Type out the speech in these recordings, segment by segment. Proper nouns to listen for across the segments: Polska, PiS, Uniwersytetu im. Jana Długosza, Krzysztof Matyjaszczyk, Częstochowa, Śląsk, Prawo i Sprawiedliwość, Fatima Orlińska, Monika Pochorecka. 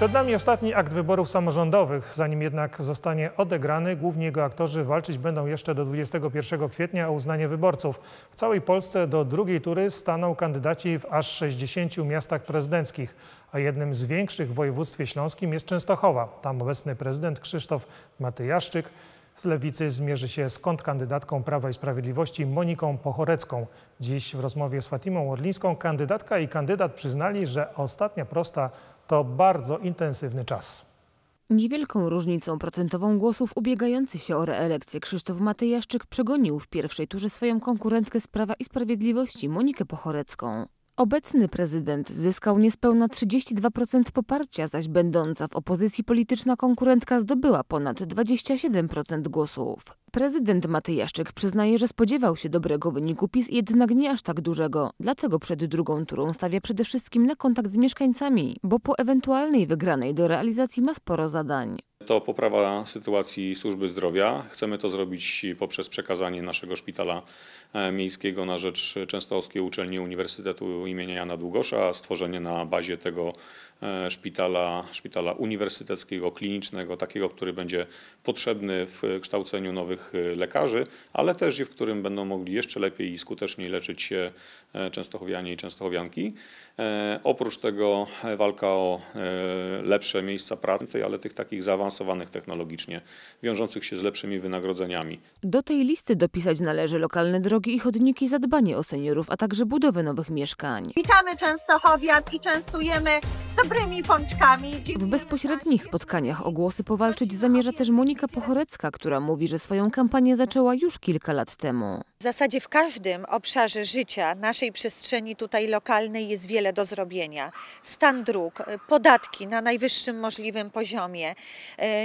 Przed nami ostatni akt wyborów samorządowych. Zanim jednak zostanie odegrany, głównie jego aktorzy walczyć będą jeszcze do 21 kwietnia o uznanie wyborców. W całej Polsce do drugiej tury staną kandydaci w aż 60 miastach prezydenckich, a jednym z większych w województwie śląskim jest Częstochowa. Tam obecny prezydent Krzysztof Matyjaszczyk z Lewicy zmierzy się z kontrkandydatką Prawa i Sprawiedliwości Moniką Pochorecką. Dziś w rozmowie z Fatimą Orlińską kandydatka i kandydat przyznali, że ostatnia prosta to bardzo intensywny czas. Niewielką różnicą procentową głosów ubiegający się o reelekcję Krzysztof Matyjaszczyk przegonił w pierwszej turze swoją konkurentkę z Prawa i Sprawiedliwości Monikę Pochorecką. Obecny prezydent zyskał niespełna 32% poparcia, zaś będąca w opozycji polityczna konkurentka zdobyła ponad 27% głosów. Prezydent Matyjaszczyk przyznaje, że spodziewał się dobrego wyniku PiS, jednak nie aż tak dużego. Dlatego przed drugą turą stawia przede wszystkim na kontakt z mieszkańcami, bo po ewentualnej wygranej do realizacji ma sporo zadań. To poprawa sytuacji służby zdrowia. Chcemy to zrobić poprzez przekazanie naszego szpitala miejskiego na rzecz Częstochowskiej Uczelni Uniwersytetu im. Jana Długosza, stworzenie na bazie tego szpitala uniwersyteckiego, klinicznego, takiego, który będzie potrzebny w kształceniu nowych lekarzy, ale też i w którym będą mogli jeszcze lepiej i skuteczniej leczyć się częstochowianie i częstochowianki. Oprócz tego walka o lepsze miejsca pracy, ale tych takich zaawansowanych technologicznie, wiążących się z lepszymi wynagrodzeniami. Do tej listy dopisać należy lokalne drogi i chodniki, zadbanie o seniorów, a także budowę nowych mieszkań. Witamy częstochowian i częstujemy dobrymi pączkami. W bezpośrednich spotkaniach o głosy powalczyć zamierza też Monika Pochorecka, która mówi, że swoją kampanię zaczęła już kilka lat temu. W zasadzie w każdym obszarze życia naszej przestrzeni tutaj lokalnej jest wiele do zrobienia. Stan dróg, podatki na najwyższym możliwym poziomie,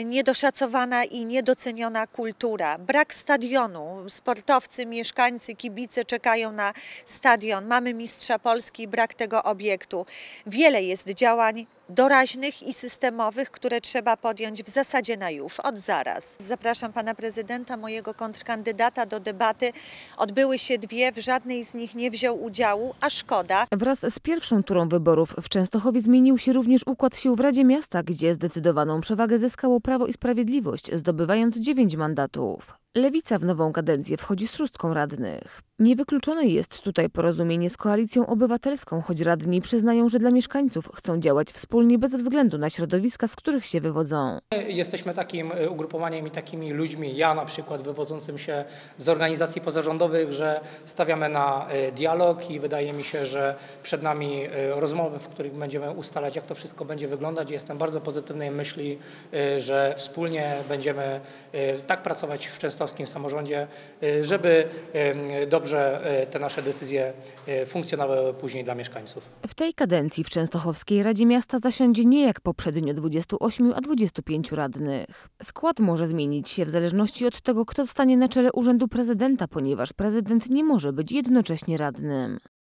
niedoszacowana i niedoceniona kultura, brak stadionu, sportowcy, mieszkańcy, kibice czekają na stadion, mamy Mistrza Polski, brak tego obiektu. Wiele jest działań doraźnych i systemowych, które trzeba podjąć w zasadzie na już, od zaraz. Zapraszam pana prezydenta, mojego kontrkandydata do debaty. Odbyły się dwie, w żadnej z nich nie wziął udziału, a szkoda. Wraz z pierwszą turą wyborów w Częstochowie zmienił się również układ sił w Radzie Miasta, gdzie zdecydowaną przewagę zyskało Prawo i Sprawiedliwość, zdobywając 9 mandatów. Lewica w nową kadencję wchodzi z szóstką radnych. Niewykluczone jest tutaj porozumienie z Koalicją Obywatelską, choć radni przyznają, że dla mieszkańców chcą działać wspólnie bez względu na środowiska, z których się wywodzą. Jesteśmy takim ugrupowaniem i takimi ludźmi, ja na przykład wywodzącym się z organizacji pozarządowych, że stawiamy na dialog i wydaje mi się, że przed nami rozmowy, w których będziemy ustalać, jak to wszystko będzie wyglądać. Jestem bardzo pozytywnej myśli, że wspólnie będziemy tak pracować w częstochowskim samorządzie, żeby dobrze te nasze decyzje funkcjonowały później dla mieszkańców. W tej kadencji w Częstochowskiej Radzie Miasta zasiądzie nie jak poprzednio 28, a 25 radnych. Skład może zmienić się w zależności od tego, kto stanie na czele urzędu prezydenta, ponieważ prezydent nie może być jednocześnie radnym.